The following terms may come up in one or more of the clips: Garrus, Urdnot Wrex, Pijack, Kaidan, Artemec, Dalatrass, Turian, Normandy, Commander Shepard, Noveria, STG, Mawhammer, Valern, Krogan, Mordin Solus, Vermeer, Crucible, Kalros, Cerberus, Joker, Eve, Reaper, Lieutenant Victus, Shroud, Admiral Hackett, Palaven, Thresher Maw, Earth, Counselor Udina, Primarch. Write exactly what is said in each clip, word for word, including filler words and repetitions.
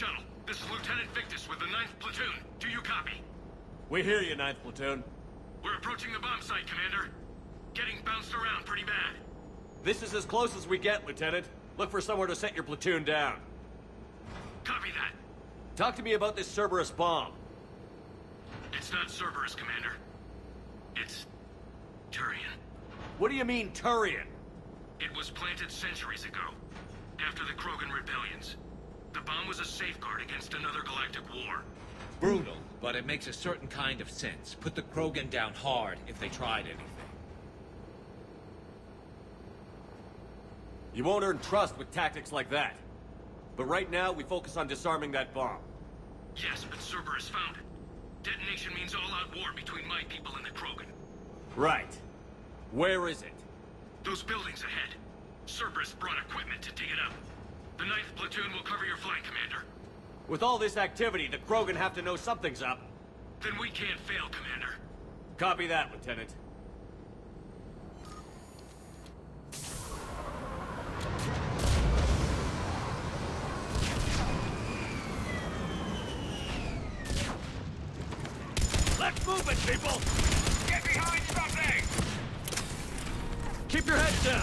shuttle. This is Lieutenant Victus with the ninth Platoon. Do you copy? We hear you, ninth Platoon. We're approaching the bomb site, Commander. Getting bounced around pretty bad. This is as close as we get, Lieutenant. Look for somewhere to set your platoon down. Copy that. Talk to me about this Cerberus bomb. It's not Cerberus, Commander. It's Turian. What do you mean, Turian? It was planted centuries ago, after the Krogan rebellions. The bomb was a safeguard against another galactic war. Brutal, but it makes a certain kind of sense. Put the Krogan down hard if they tried anything. You won't earn trust with tactics like that. But right now, we focus on disarming that bomb. Yes, but Cerberus found it. Detonation means all-out war between my people and the Krogan. Right. Where is it? Those buildings ahead. Cerberus brought equipment to dig it up. The ninth Platoon will cover your flank, Commander. With all this activity, the Krogan have to know something's up. Then we can't fail, Commander. Copy that, Lieutenant. Let's move it, people! Get behind something! Keep your heads down!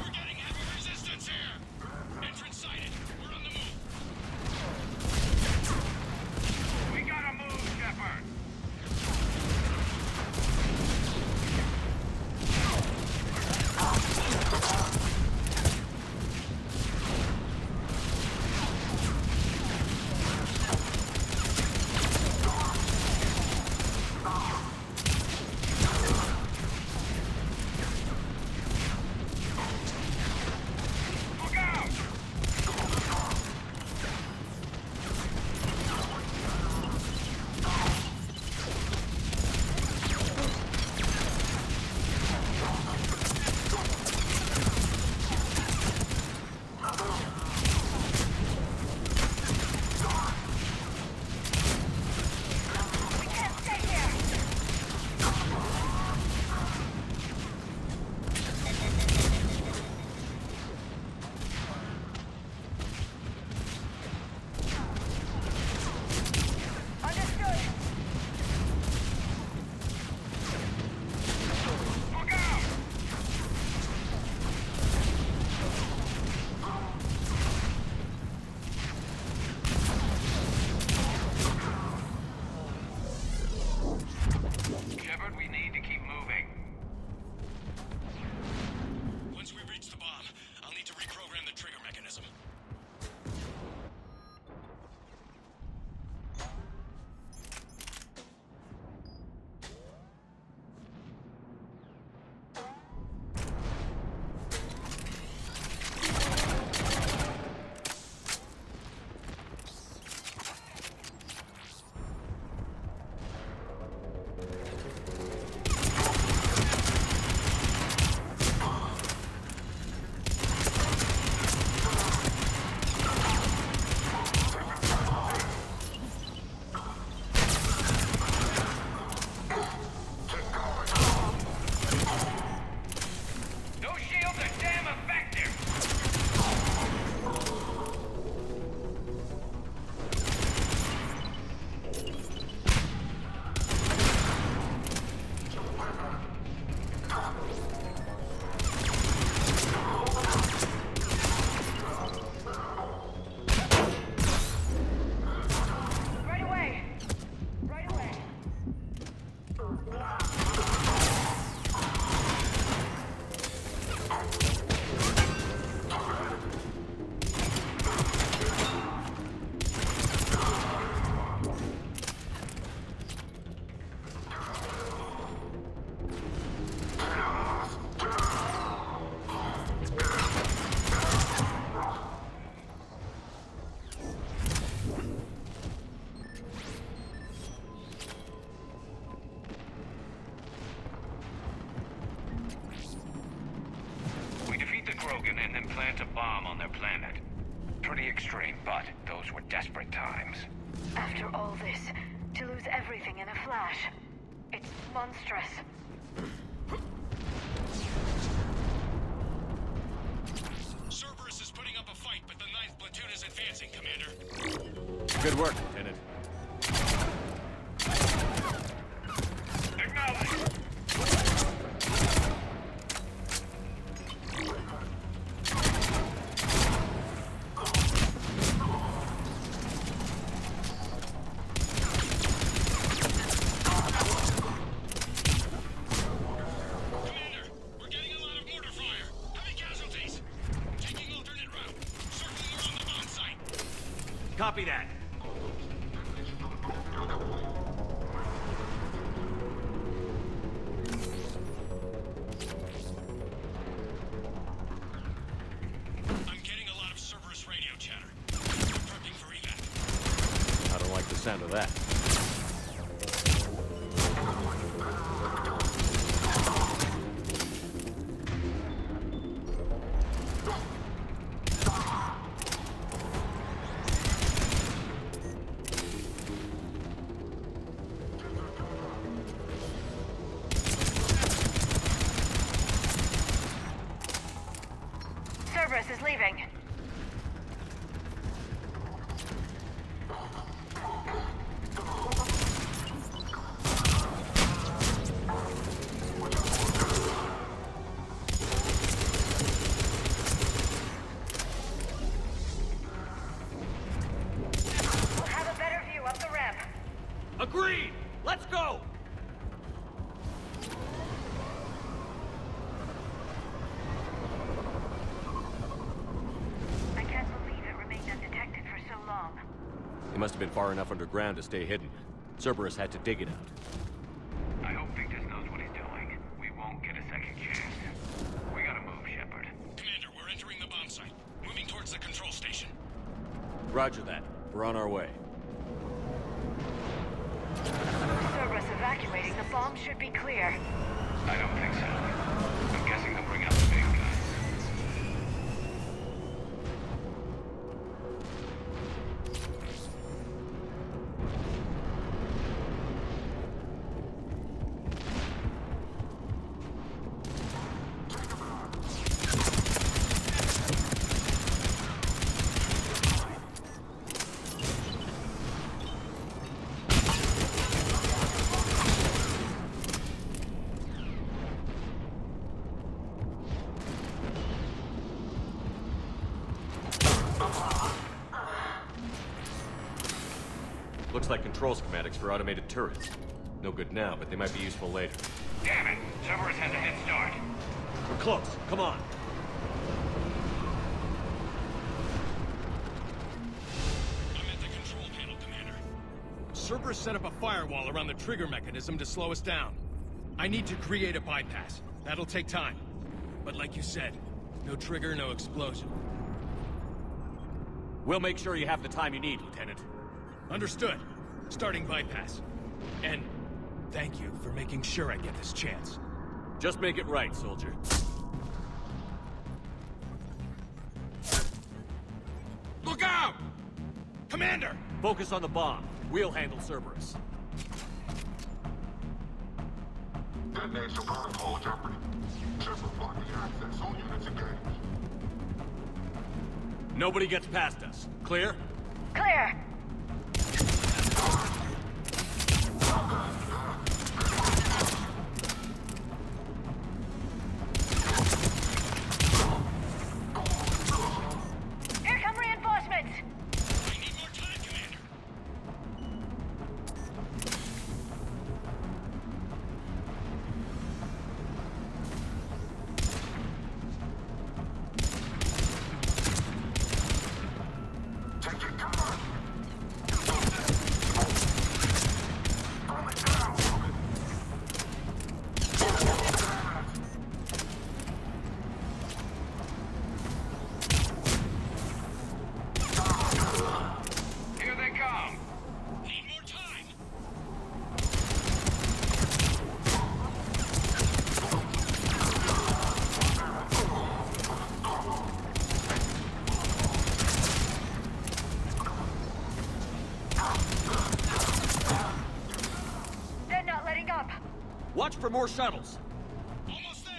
We're getting heavy resistance here! Entrance sighted. We're on the move. We gotta move, Shepard! Monstrous. Advancing, Commander. Good work, Lieutenant. Copy that. I'm getting a lot of Cerberus radio chatter. I'm prepping for evac. I don't like the sound of that. Agreed! Let's go! I can't believe it remained undetected for so long. It must have been far enough underground to stay hidden. Cerberus had to dig it out. I hope Victus knows what he's doing. We won't get a second chance. We gotta move, Shepard. Commander, we're entering the bomb site. Moving towards the control station. Roger that. We're on our way. Evacuating. The bomb should be clear. I don't think so. I'm guessing they'll bring out the big Looks like control schematics for automated turrets. No good now, but they might be useful later. Damn it! Cerberus has a head start. We're close. Come on. I'm at the control panel, Commander. Cerberus set up a firewall around the trigger mechanism to slow us down. I need to create a bypass. That'll take time. But like you said, no trigger, no explosion. We'll make sure you have the time you need, Lieutenant. Understood. Starting bypass. And thank you for making sure I get this chance. Just make it right, soldier. Look out! Commander! Focus on the bomb. We'll handle Cerberus. Detonation protocol jeopardy. Shepard blocking access. All units engaged. Nobody gets past us. Clear? Clear! Watch for more shuttles. Almost there.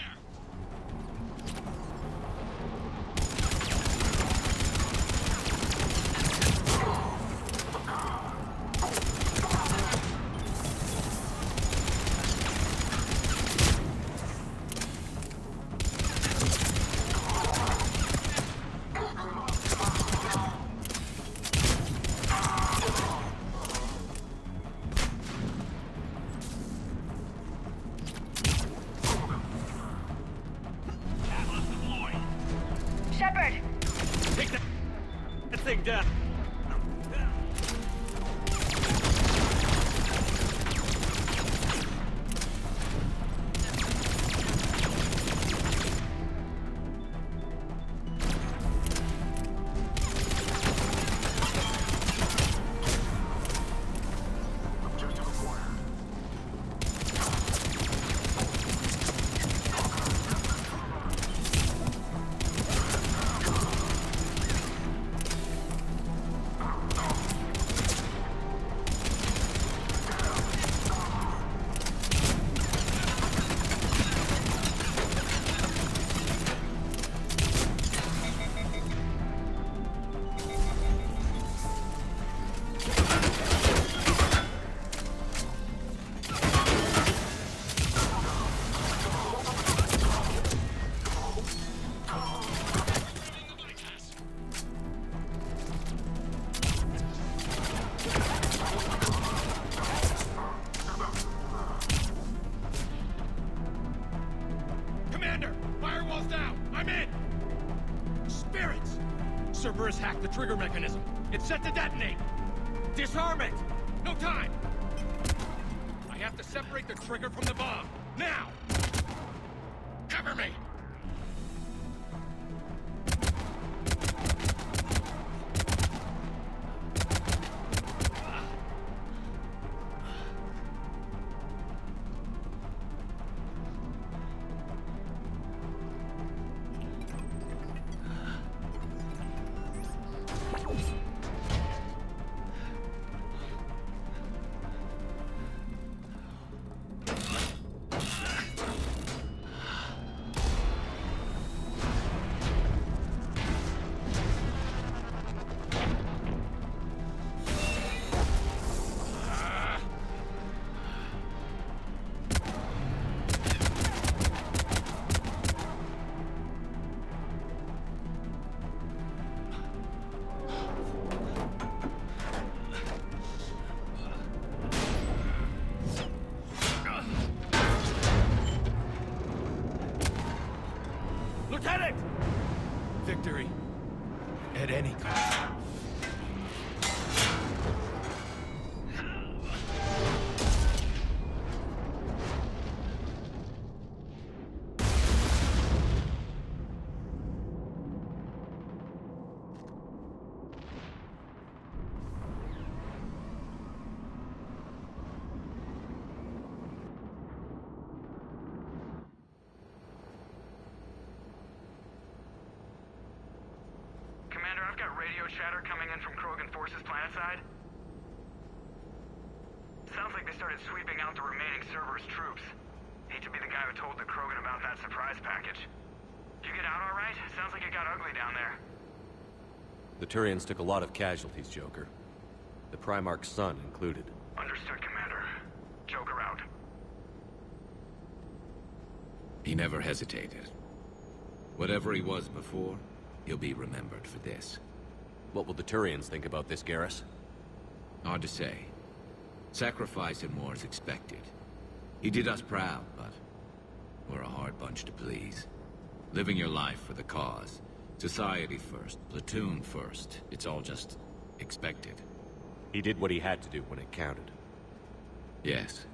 Cerberus hacked the trigger mechanism. It's set to detonate. Disarm it! No time! I have to separate the trigger from the bomb. Now! Cover me! Chatter coming in from Krogan forces planetside. Sounds like they started sweeping out the remaining Cerberus troops. Hate to be the guy who told the Krogan about that surprise package. Did you get out all right? Sounds like it got ugly down there. The Turians took a lot of casualties, Joker. The Primarch's son included. Understood, Commander. Joker out. He never hesitated. Whatever he was before, he'll be remembered for this. What will the Turians think about this, Garrus? Hard to say. Sacrifice and more is expected. He did us proud, but we're a hard bunch to please. Living your life for the cause. Society first, platoon first. It's all just expected. He did what he had to do when it counted. Yes.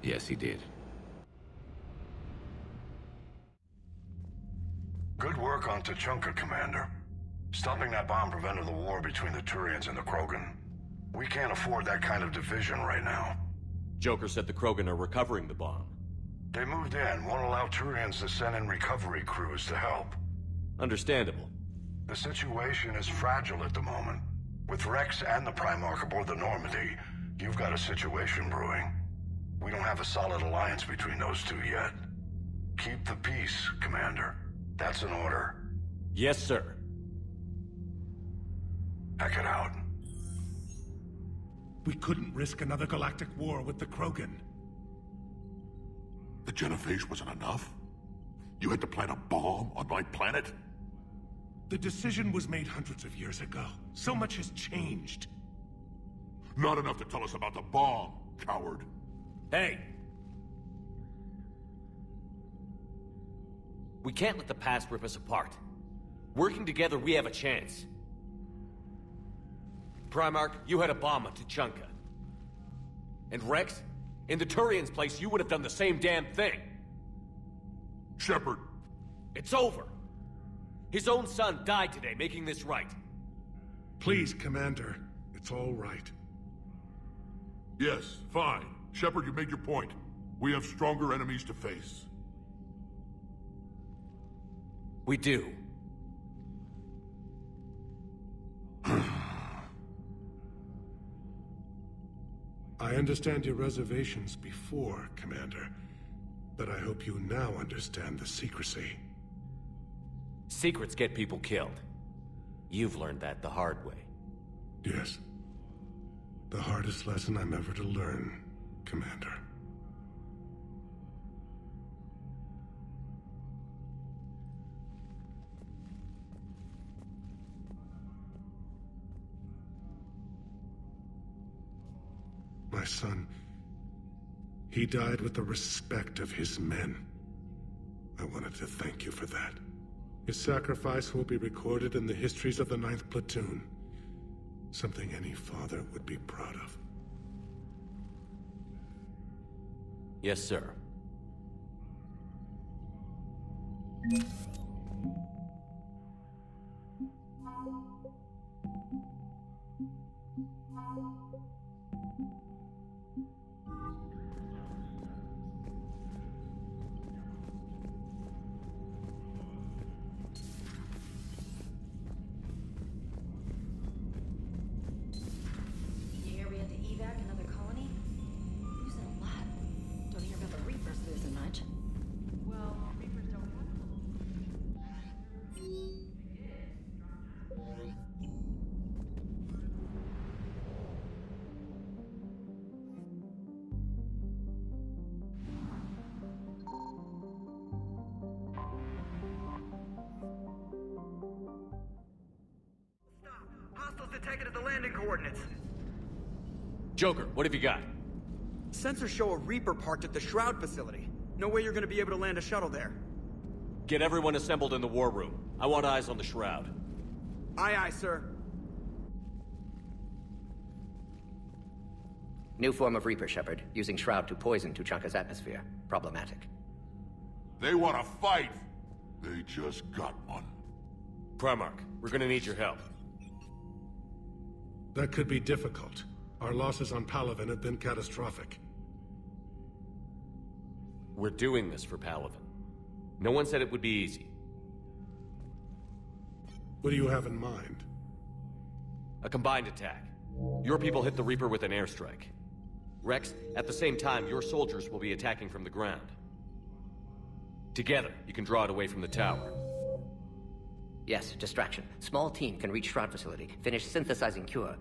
Yes, he did. Good work on Tuchanka, Commander. Stopping that bomb prevented the war between the Turians and the Krogan. We can't afford that kind of division right now. Joker said the Krogan are recovering the bomb. They moved in, won't allow Turians to send in recovery crews to help. Understandable. The situation is fragile at the moment. With Wrex and the Primarch aboard the Normandy, you've got a situation brewing. We don't have a solid alliance between those two yet. Keep the peace, Commander. That's an order. Yes, sir. Hack it out. We couldn't risk another galactic war with the Krogan. The Genophage wasn't enough? You had to plant a bomb on my planet? The decision was made hundreds of years ago. So much has changed. Not enough to tell us about the bomb, coward. Hey! We can't let the past rip us apart. Working together, we have a chance. Primarch, you had a bomb on Tuchanka. And Wrex, in the Turian's place, you would have done the same damn thing. Shepard. It's over. His own son died today, making this right. Please, Commander. It's all right. Yes, fine. Shepard, you made your point. We have stronger enemies to face. We do. I understand your reservations before, Commander, but I hope you now understand the secrecy. Secrets get people killed. You've learned that the hard way. Yes. The hardest lesson I'm ever to learn, Commander. My son, he died with the respect of his men. I wanted to thank you for that. His sacrifice will be recorded in the histories of the ninth Platoon. Something any father would be proud of. Yes, sir. Joker, what have you got? Sensors show a Reaper parked at the Shroud facility. No way you're gonna be able to land a shuttle there. Get everyone assembled in the war room. I want eyes on the Shroud. Aye, aye, sir. New form of Reaper, Shepard. Using Shroud to poison Tuchanka's atmosphere. Problematic. They want to fight! They just got one. Primarch, we're gonna need your help. That could be difficult. Our losses on Palaven have been catastrophic. We're doing this for Palaven. No one said it would be easy. What do you have in mind? A combined attack. Your people hit the Reaper with an airstrike. Wrex, at the same time, your soldiers will be attacking from the ground. Together, you can draw it away from the tower. Yes, distraction. Small team can reach Shroud facility, finish synthesizing cure.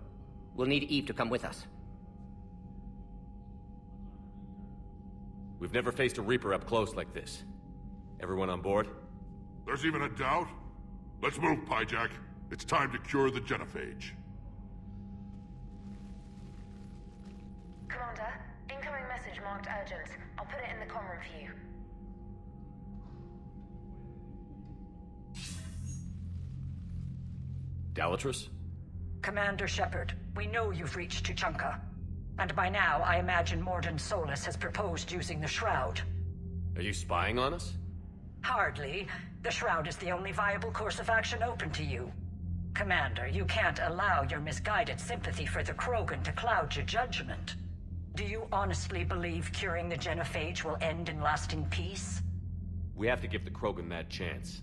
We'll need Eve to come with us. We've never faced a Reaper up close like this. Everyone on board? There's even a doubt? Let's move, Pijack. It's time to cure the Genophage. Commander, incoming message marked urgent. I'll put it in the comm room for you. Dalatrass? Commander Shepard, we know you've reached Tuchanka. And by now, I imagine Mordin Solus has proposed using the Shroud. Are you spying on us? Hardly. The Shroud is the only viable course of action open to you. Commander, you can't allow your misguided sympathy for the Krogan to cloud your judgment. Do you honestly believe curing the Genophage will end in lasting peace? We have to give the Krogan that chance.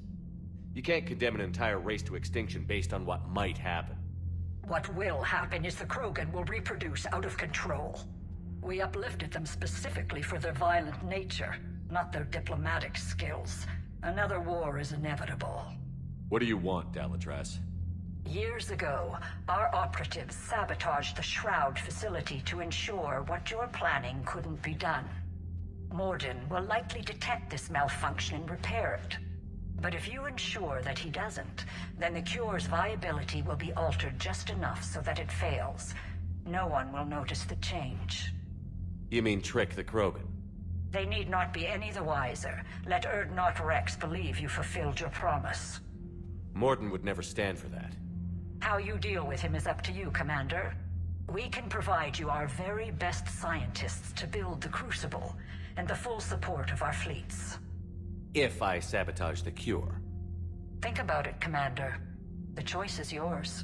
You can't condemn an entire race to extinction based on what might happen. What will happen is the Krogan will reproduce out of control. We uplifted them specifically for their violent nature, not their diplomatic skills. Another war is inevitable. What do you want, Dalatrass? Years ago, our operatives sabotaged the Shroud facility to ensure what you're planning couldn't be done. Mordin will likely detect this malfunction and repair it. But if you ensure that he doesn't, then the cure's viability will be altered just enough so that it fails. No one will notice the change. You mean trick the Krogan? They need not be any the wiser. Let Urdnot Wrex believe you fulfilled your promise. Mordin would never stand for that. How you deal with him is up to you, Commander. We can provide you our very best scientists to build the Crucible, and the full support of our fleets. If I sabotage the cure. Think about it, Commander. The choice is yours.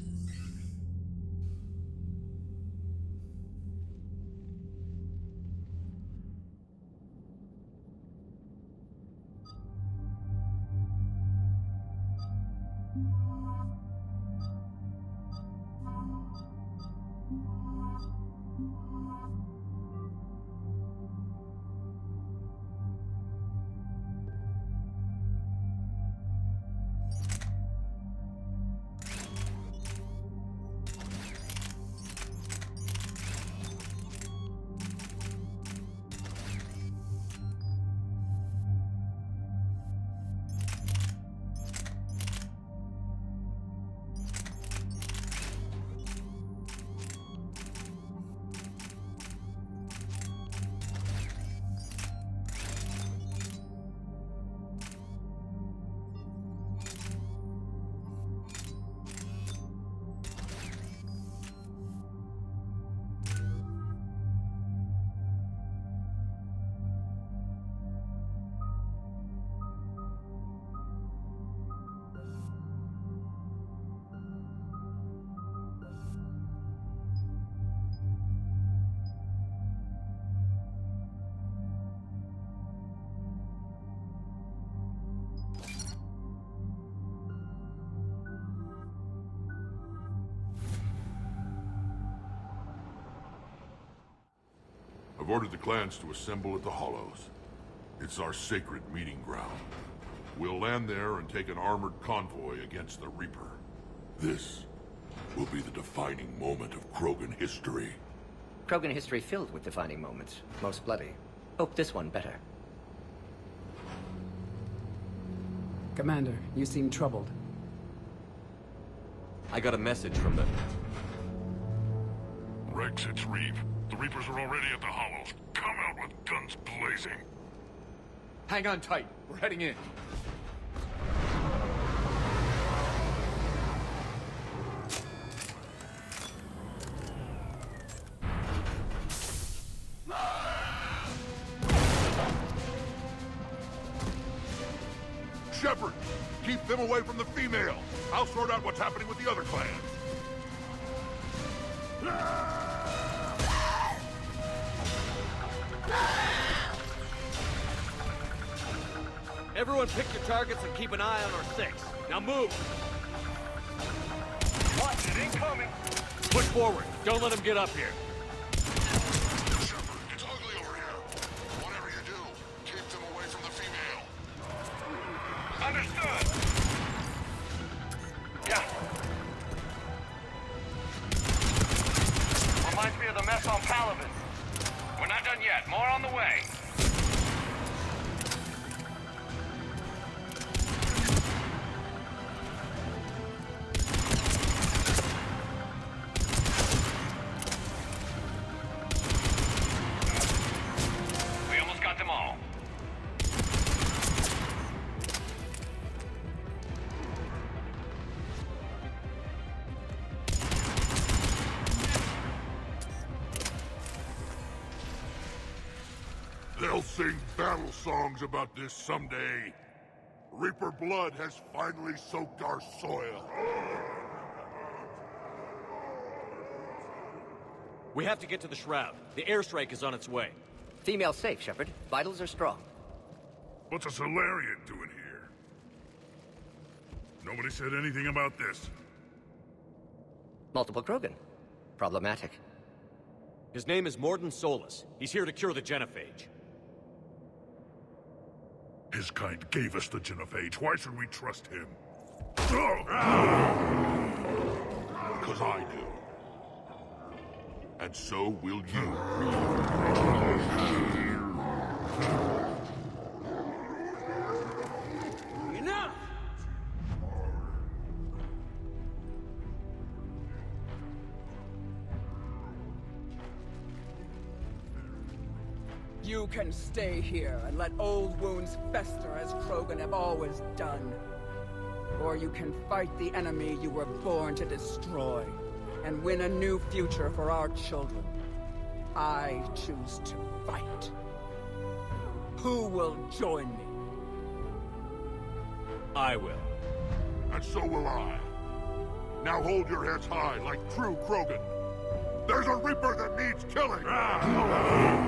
I've ordered the clans to assemble at the Hollows. It's our sacred meeting ground. We'll land there and take an armored convoy against the Reaper. This will be the defining moment of Krogan history. Krogan history filled with defining moments, most bloody. Hope this one better. Commander, you seem troubled. I got a message from them. Rex, it's Reeve. The Reapers are already at the Hollows. Come out with guns blazing. Hang on tight. We're heading in. Shepard, keep them away from the female. I'll sort out what's happening with the other clans. Everyone pick your targets and keep an eye on our six. Now move! Watch it, incoming! Push forward. Don't let them get up here. Shepard, it's ugly over here. Whatever you do, keep them away from the female. Understood! Yeah. Reminds me of the mess on Palaven. We're not done yet. More on the way. They'll sing battle songs about this someday. Reaper blood has finally soaked our soil. We have to get to the Shroud. The airstrike is on its way. Female safe, Shepard. Vitals are strong. What's a Salarian doing here? Nobody said anything about this. Multiple Krogan. Problematic. His name is Mordin Solus. He's here to cure the Genophage. His kind gave us the Genophage. Why should we trust him? Because I do. And so will you. Enough! You can stay here and let old wounds fester as Krogan have always done. Or you can fight the enemy you were born to destroy and win a new future for our children. I choose to fight. Who will join me? I will. And so will I. Now hold your heads high like true Krogan. There's a Reaper that needs killing! Ah.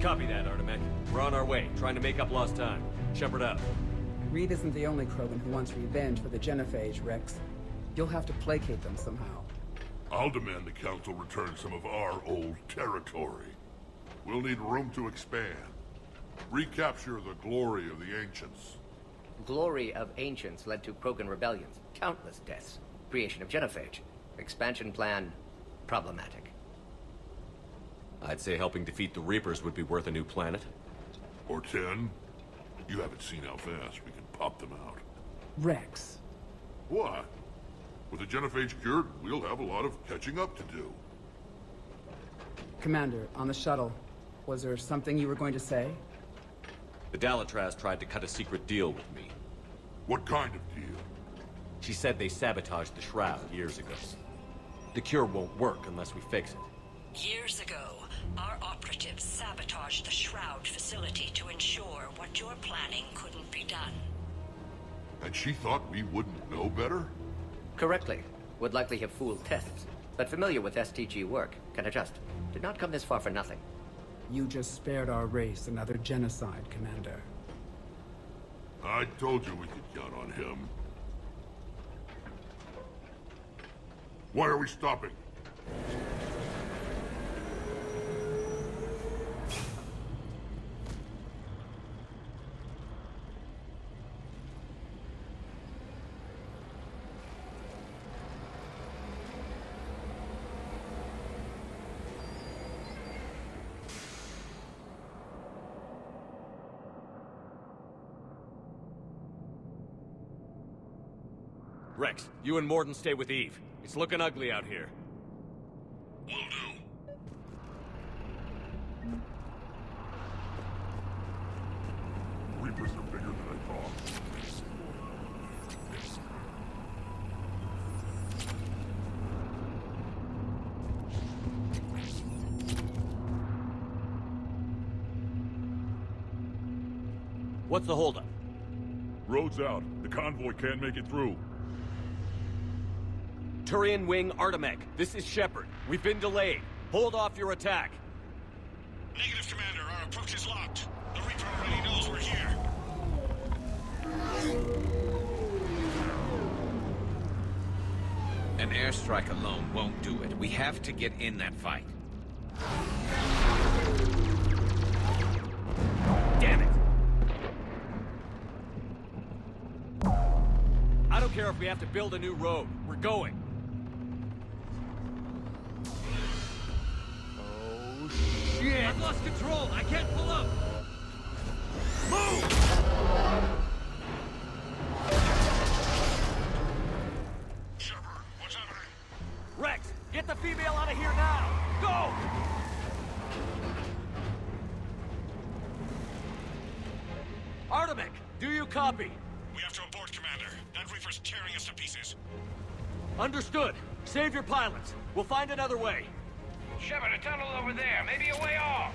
Copy that, Artemec. We're on our way, trying to make up lost time. Shepard up. Reeve isn't the only Krogan who wants revenge for the Genophage, Rex. You'll have to placate them somehow. I'll demand the Council return some of our old territory. We'll need room to expand. Recapture the glory of the Ancients. Glory of Ancients led to Krogan rebellions, countless deaths, creation of Genophage. Expansion plan, problematic. I'd say helping defeat the Reapers would be worth a new planet. Or ten. You haven't seen how fast we can pop them out. Rex. What? With the Genophage cured, we'll have a lot of catching up to do. Commander, on the shuttle, was there something you were going to say? The Dalatrass tried to cut a secret deal with me. What kind of deal? She said they sabotaged the Shroud years ago. The cure won't work unless we fix it. Years ago. Our operatives sabotaged the Shroud facility to ensure what you're planning couldn't be done. And she thought we wouldn't know better? Correctly. Would likely have fooled tests, but familiar with S T G work, can adjust. Did not come this far for nothing. You just spared our race another genocide, Commander. I told you we could count on him. Why are we stopping? Wrex, you and Mordin stay with Eve. It's looking ugly out here. Will do. Reapers are bigger than I thought. What's the holdup? Road's out. The convoy can't make it through. Turian Wing Artemec, this is Shepard. We've been delayed. Hold off your attack. Negative, Commander. Our approach is locked. The Reaper already knows we're here. An airstrike alone won't do it. We have to get in that fight. Damn it. I don't care if we have to build a new road. We're going. I've lost control! I can't pull up! Move! Shepard, what's happening? Wrex, get the female out of here now! Go! Artemec, do you copy? We have to abort, Commander. That Reaper's tearing us to pieces. Understood. Save your pilots. We'll find another way. Shepard, a tunnel over there. Maybe a way off.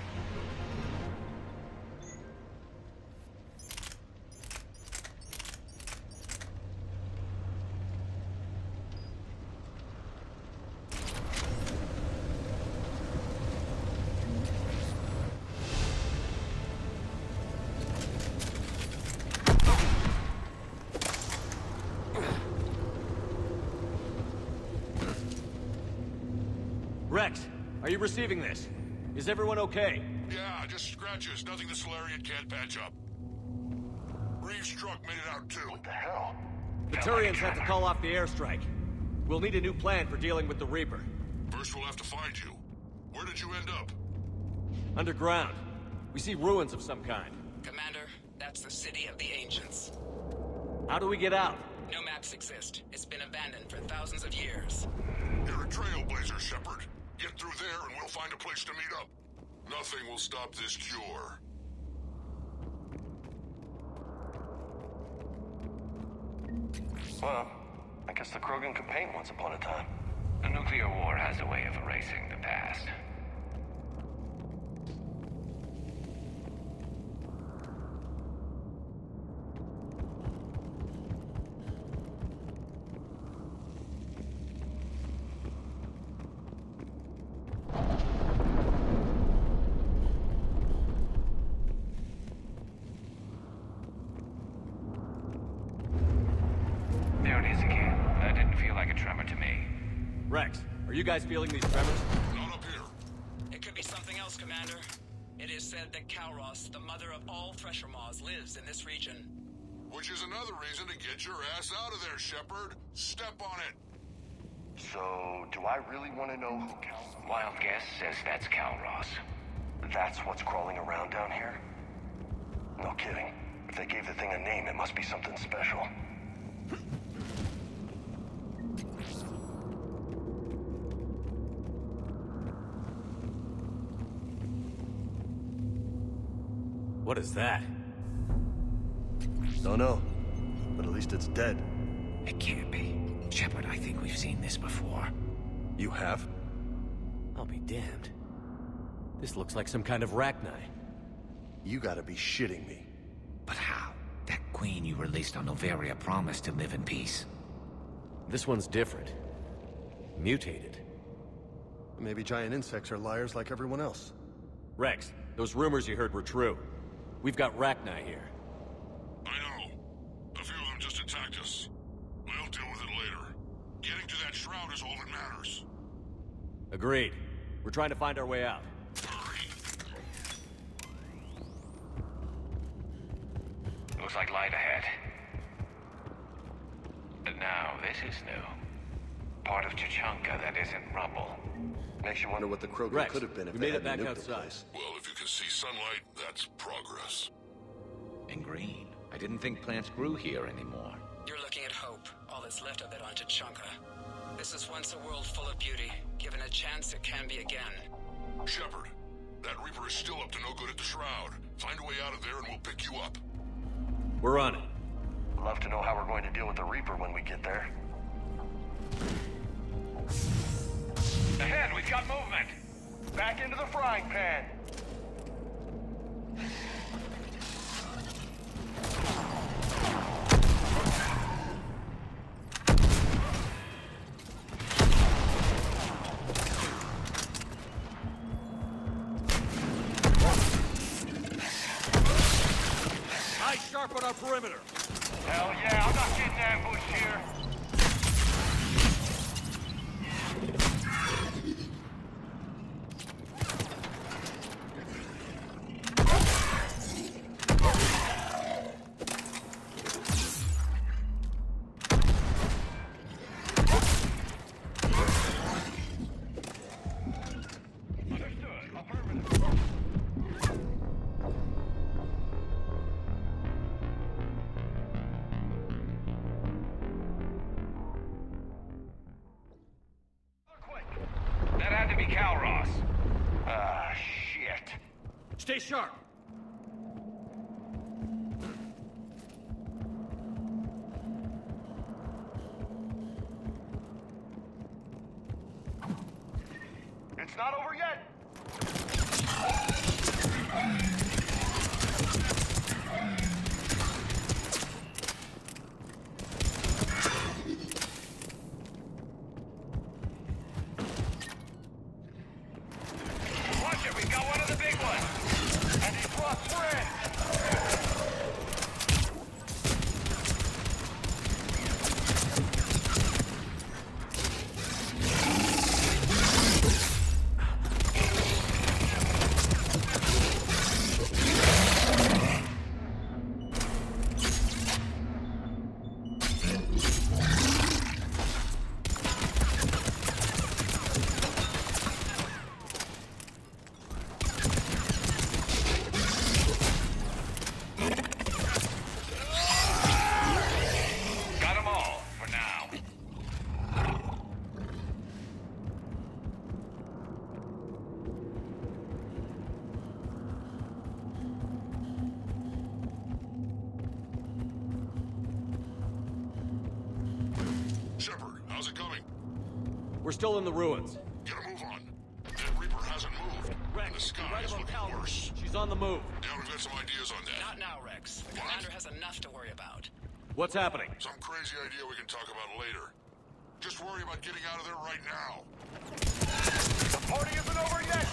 Wrex. Are you receiving this? Is everyone okay? Yeah, just scratches. Nothing the Salarian can't patch up. Reeves' truck made it out too. What the hell? The Turians have to call off the airstrike. We'll need a new plan for dealing with the Reaper. First we'll have to find you. Where did you end up? Underground. We see ruins of some kind. Commander, that's the city of the ancients. How do we get out? No maps exist. It's been abandoned for thousands of years. You're a trailblazer, Shepard. Get through there and we'll find a place to meet up. Nothing will stop this cure. Well, I guess the Krogan could paint once upon a time. The nuclear war has a way of erasing the past. Are you guys feeling these tremors? Not up here. It could be something else, Commander. It is said that Kalros, the mother of all Thresher Maws, lives in this region. Which is another reason to get your ass out of there, Shepard. Step on it. So, do I really want to know who Kalros... Wild guess says that's Kalros. That's what's crawling around down here? No kidding. If they gave the thing a name, it must be something special. What is that? Don't know. But at least it's dead. It can't be. Shepard, I think we've seen this before. You have? I'll be damned. This looks like some kind of Rachni. You gotta be shitting me. But how? That queen you released on Noveria promised to live in peace. This one's different. Mutated. Maybe giant insects are liars like everyone else. Rex, those rumors you heard were true. We've got Rachni here. I know. A few of them just attacked us. We'll deal with it later. Getting to that Shroud is all that matters. Agreed. We're trying to find our way out. Looks like light ahead. But now, this is new. Part of Tuchanka that isn't rubble. Makes you wonder what the Krogan could have been if we they made it back outside. Well, if you can see sunlight, that's progress. And green. I didn't think plants grew here anymore. You're looking at hope. All that's left of it on Tuchanka. This is once a world full of beauty. Given a chance, it can be again. Shepard, that Reaper is still up to no good at the Shroud. Find a way out of there and we'll pick you up. We're on it. Love to know how we're going to deal with the Reaper when we get there. Ahead, we've got movement. Back into the frying pan. On our perimeter. Hell yeah, I'm not getting ambushed here. Kalros. Ah, shit. Stay sharp. It's not over yet. We're still in the ruins. Get a move on. That Reaper hasn't moved. Rex, the sky right is looking Calvary. Worse. She's on the move. Yeah, we've got some ideas on that. Not now, Rex. The what? Commander has enough to worry about. What's happening? Some crazy idea we can talk about later. Just worry about getting out of there right now. The party isn't over yet!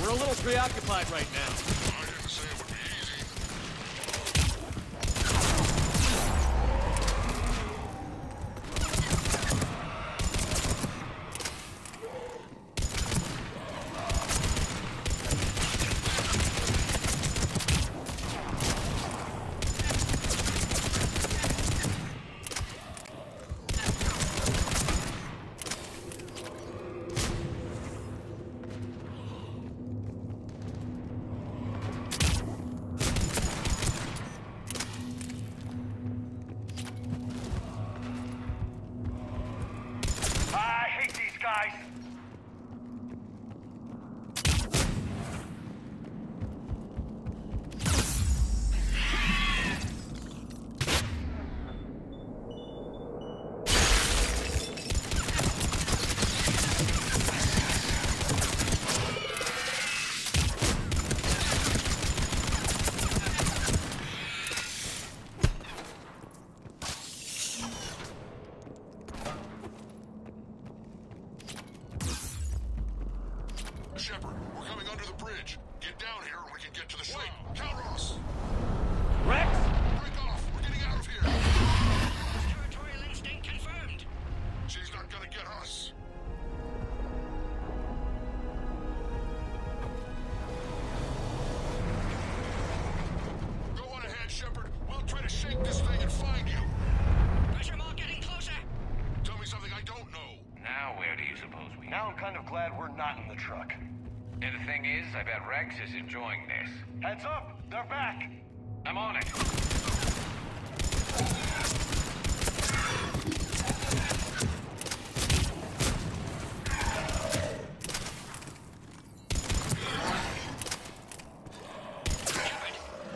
We're a little preoccupied right now. I didn't say it would be right, Kalros. Wrex? Break off. We're getting out of here. Territorial instinct confirmed. She's not gonna get us. Go on ahead, Shepard. We'll try to shake this thing and find you. Thresher Maw getting closer. Tell me something I don't know. Now where do you suppose we are? Now I'm kind of glad we're not in the truck. And the thing is, I bet Wrex is enjoying this. Heads up! They're back! I'm on it! Shepard!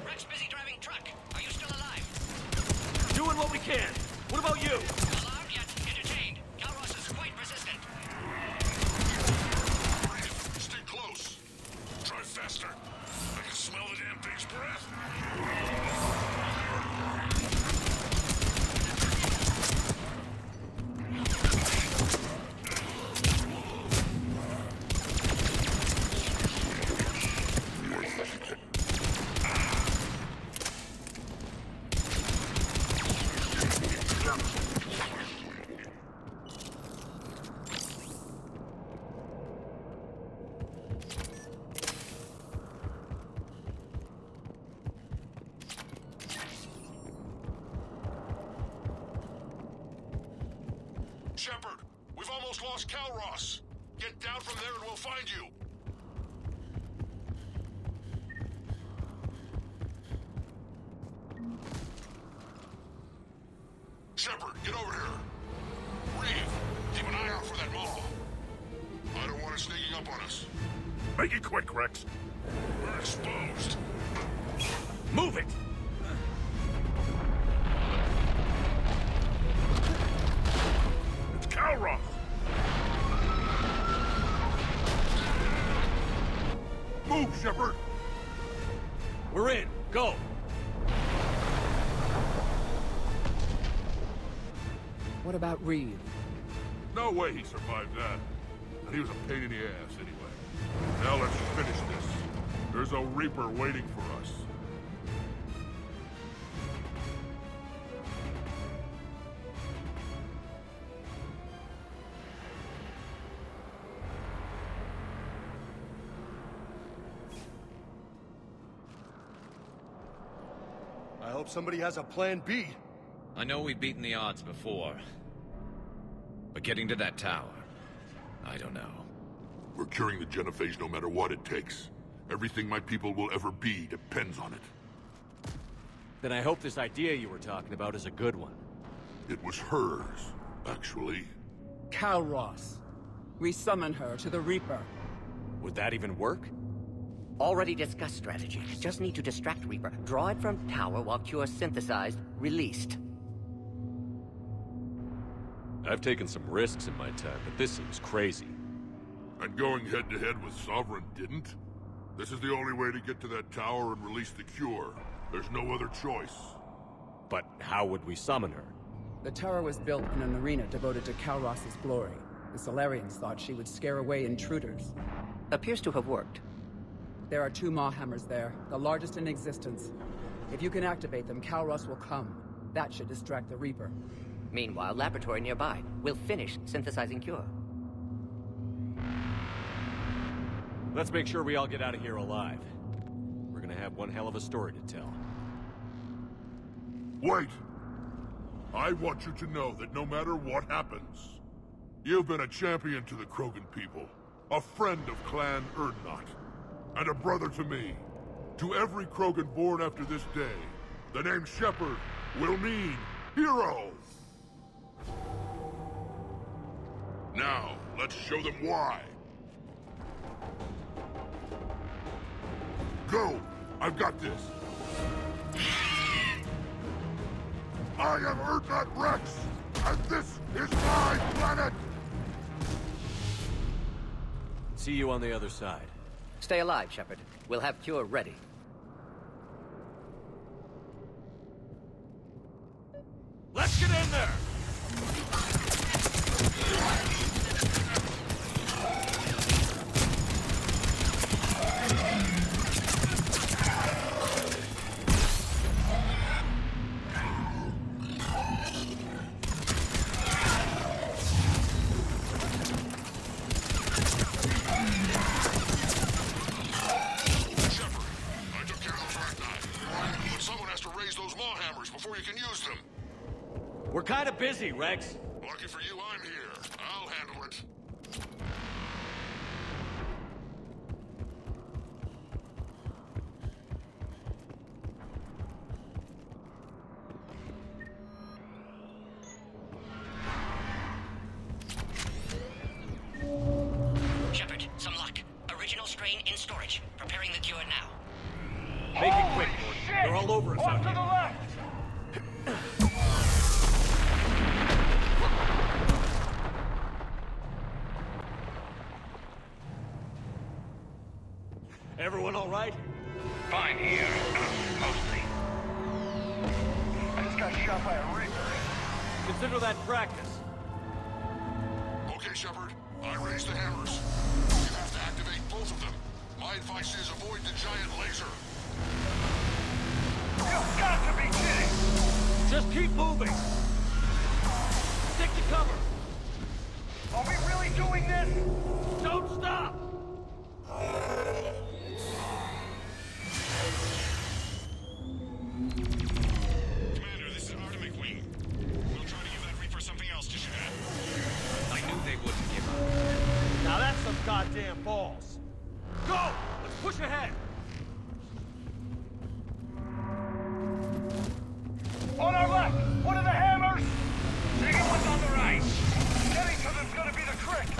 Wrex busy driving truck. Are you still alive? Doing what we can. What about you? Alarmed yet entertained. Kalros is quite resistant. Close. Drive faster. I can smell the damn thing's breath. Shepard, we've almost lost Kalros. Get down from there and we'll find you. Shepard, get over here. Reeve, keep an eye out for that model. I don't want it sneaking up on us. Make it quick, Wrex. We're exposed. Move it! Move, Shepard! We're in. Go! What about Reeve? No way he survived that. He was a pain in the ass, anyway. Now let's finish this. There's a Reaper waiting for us. Hope somebody has a plan B. I know we've beaten the odds before, but getting to that tower, I don't know. We're curing the Genophage no matter what it takes. Everything my people will ever be depends on it. Then I hope this idea you were talking about is a good one. It was hers, actually. Kalros. We summon her to the Reaper. Would that even work? Already discussed strategy. Just need to distract Reaper. Draw it from tower while cure synthesized, released. I've taken some risks in my time, but this seems crazy. And going head-to-head with Sovereign didn't? This is the only way to get to that tower and release the cure. There's no other choice. But how would we summon her? The tower was built in an arena devoted to Kalros' glory. The Salarians thought she would scare away intruders. Appears to have worked. There are two Mawhammers there, the largest in existence. If you can activate them, Kalros will come. That should distract the Reaper. Meanwhile, laboratory nearby. We'll finish synthesizing cure. Let's make sure we all get out of here alive. We're gonna have one hell of a story to tell. Wait! I want you to know that no matter what happens, you've been a champion to the Krogan people, a friend of Clan Urdnot. And a brother to me. To every Krogan born after this day, the name Shepard will mean hero! Now, let's show them why. Go! I've got this. I am Urdnot Wrex, and this is my planet! See you on the other side. Stay alive, Shepard. We'll have cure ready. Let's get in there! claw hammers before you can use them. We're kind of busy, Rex. Lucky for you, I'm here. I'll handle it. Shepard, some luck. Original strain in storage. Preparing the cure now. Make it quick. They're all over us out here. Everyone all right? Fine here. Mostly. I just got shot by a Reaper. Consider that practice. Okay, Shepard. I raised the hammers. You have to activate both of them. My advice is avoid the giant laser. You've got to be kidding! Just keep moving! Stick to cover! Are we really doing this? Don't stop! Commander, this is Artemec Wing. We'll try to give that Reaper something else to shoot at. I knew they wouldn't give up. Now that's some goddamn balls. Go! Let's push ahead! On our left! One of the hammers! Second one's on the right! Getting to them's gonna be the trick!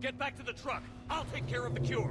Get back to the truck. I'll take care of the cure.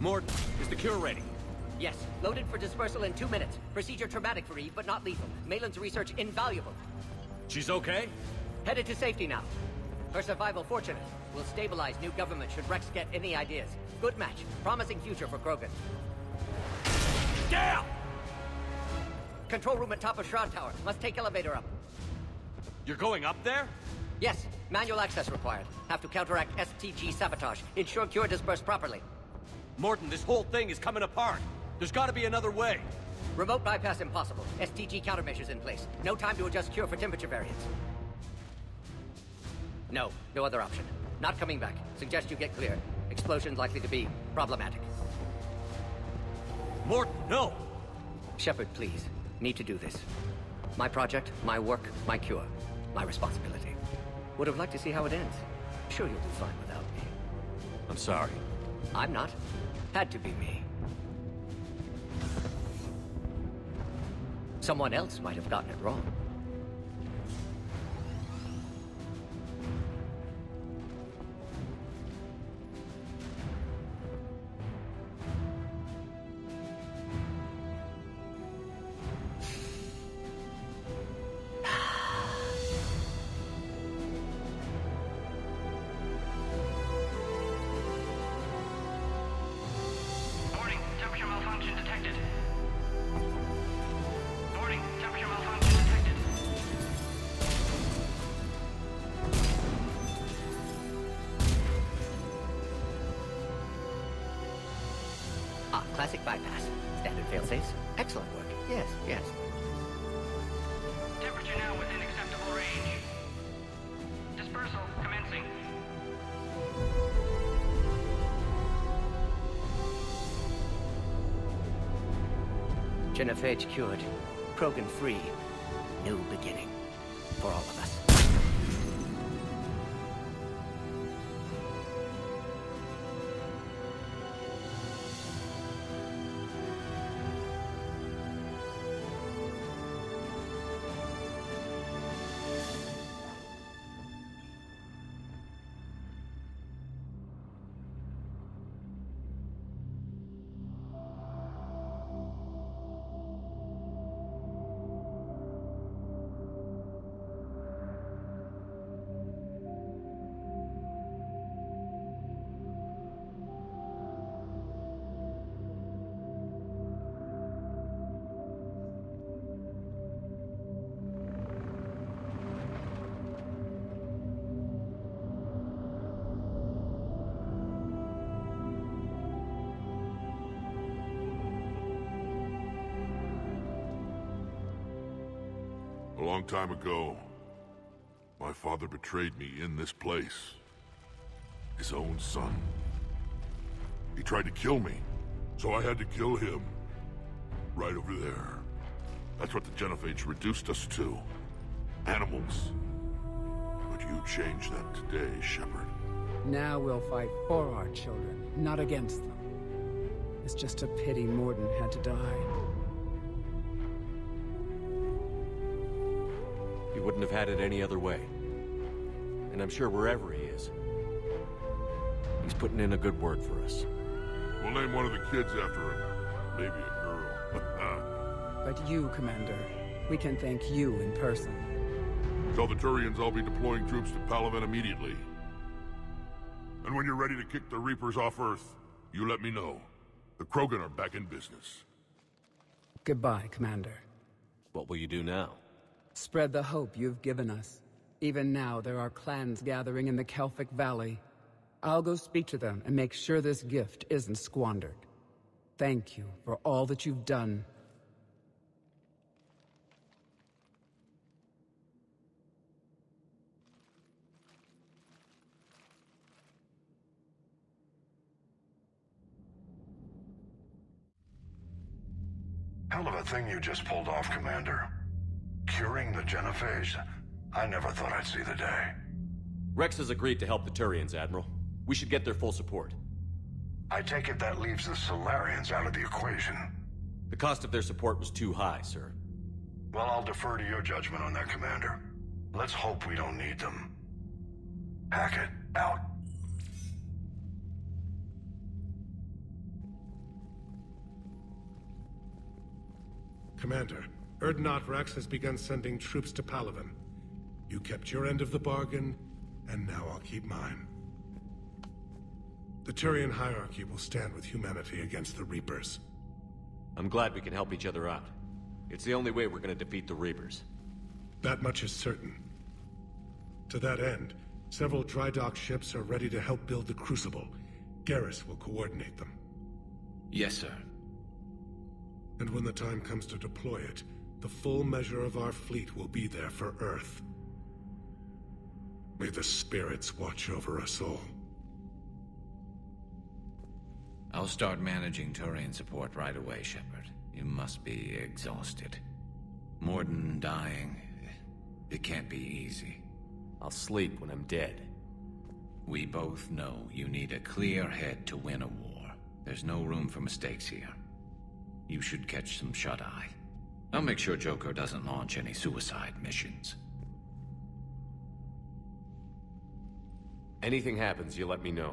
Mord, is the cure ready? Yes. Loaded for dispersal in two minutes. Procedure traumatic for Eve, but not lethal. Malin's research invaluable. She's okay? Headed to safety now. Her survival, fortunate, will stabilize new government should Rex get any ideas. Good match. Promising future for Krogan. Down! Control room at top of Shroud Tower. Must take elevator up. You're going up there? Yes. Manual access required. Have to counteract S T G sabotage. Ensure cure dispersed properly. Mordin, this whole thing is coming apart. There's gotta be another way. Remote bypass impossible. S T G countermeasures in place. No time to adjust cure for temperature variants. No, no other option. Not coming back. Suggest you get clear. Explosion likely to be problematic. Mordin, no! Shepard, please. Need to do this. My project, my work, my cure. My responsibility. Would have liked to see how it ends. Sure you'll do fine without me. I'm sorry. I'm not. Had to be me. Someone else might have gotten it wrong. Classic bypass. Standard failsafes. Excellent work. Yes, yes. Temperature now within acceptable range. Dispersal commencing. Genophage cured. Krogan free. New beginning. For all of us. A long time ago, my father betrayed me in this place. His own son. He tried to kill me, so I had to kill him. Right over there. That's what the Genophage reduced us to. Animals. But you changed that today, Shepard. Now we'll fight for our children, not against them. It's just a pity Mordin had to die. Wouldn't have had it any other way. And I'm sure wherever he is, he's putting in a good word for us. We'll name one of the kids after him. Maybe a girl. But you, Commander, we can thank you in person. Tell the Turians I'll be deploying troops to Palaven immediately. And when you're ready to kick the Reapers off Earth, you let me know. The Krogan are back in business. Goodbye, Commander. What will you do now? Spread the hope you've given us. Even now, there are clans gathering in the Kelphic Valley. I'll go speak to them and make sure this gift isn't squandered. Thank you for all that you've done. Hell of a thing you just pulled off, Commander. Curing the Genophage? I never thought I'd see the day. Wrex has agreed to help the Turians, Admiral. We should get their full support. I take it that leaves the Salarians out of the equation. The cost of their support was too high, sir. Well, I'll defer to your judgment on that, Commander. Let's hope we don't need them. Hackett, out. Commander. Urdnot Wrex has begun sending troops to Palaven. You kept your end of the bargain, and now I'll keep mine. The Turian hierarchy will stand with humanity against the Reapers. I'm glad we can help each other out. It's the only way we're going to defeat the Reapers. That much is certain. To that end, several dry dock ships are ready to help build the Crucible. Garrus will coordinate them. Yes, sir. and when the time comes to deploy it, the full measure of our fleet will be there for Earth. May the spirits watch over us all. I'll start managing Turian support right away, Shepard. You must be exhausted. Mordin dying, it can't be easy. I'll sleep when I'm dead. We both know you need a clear head to win a war. There's no room for mistakes here. You should catch some shut-eye. I'll make sure Joker doesn't launch any suicide missions. Anything happens, you let me know.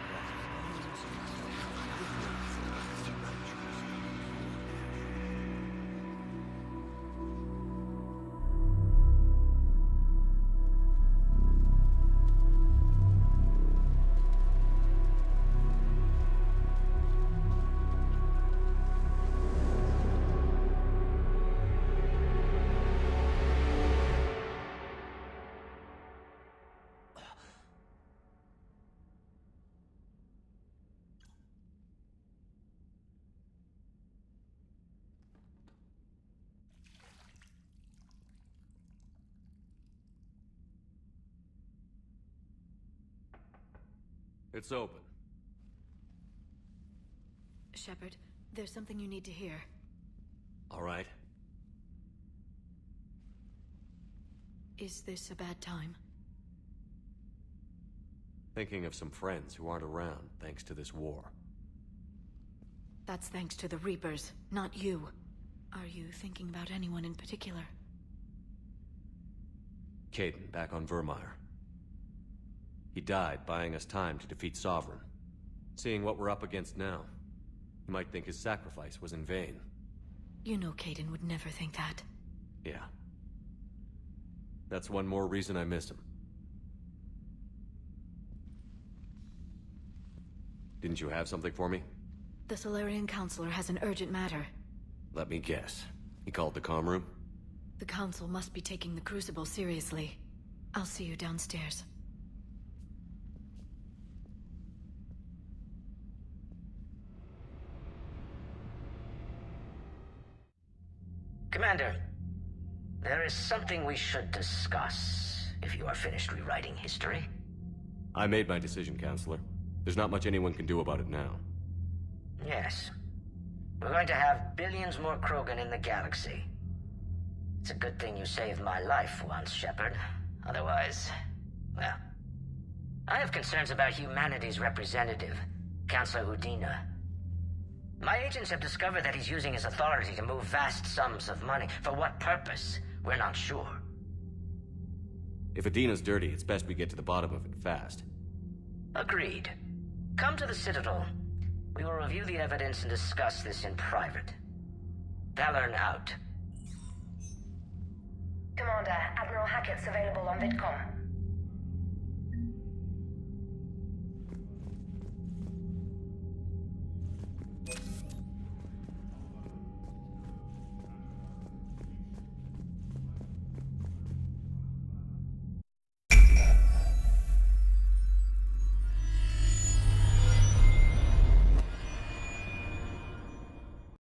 It's open. Shepard, there's something you need to hear. All right. Is this a bad time? Thinking of some friends who aren't around thanks to this war. That's thanks to the Reapers, not you. Are you thinking about anyone in particular? Kaidan, back on Vermeer. He died, buying us time to defeat Sovereign. Seeing what we're up against now, you might think his sacrifice was in vain. You know Kaidan would never think that. Yeah. That's one more reason I miss him. Didn't you have something for me? The Salarian Counselor has an urgent matter. Let me guess. He called the comm room? The Council must be taking the Crucible seriously. I'll see you downstairs. Commander, there is something we should discuss, if you are finished rewriting history. I made my decision, Counselor. There's not much anyone can do about it now. Yes. We're going to have billions more Krogan in the galaxy. It's a good thing you saved my life once, Shepard. Otherwise, well... I have concerns about humanity's representative, Counselor Udina. My agents have discovered that he's using his authority to move vast sums of money. For what purpose? We're not sure. If Adina's dirty, it's best we get to the bottom of it fast. Agreed. Come to the Citadel. We will review the evidence and discuss this in private. Valern out. Commander, Admiral Hackett's available on VidCom.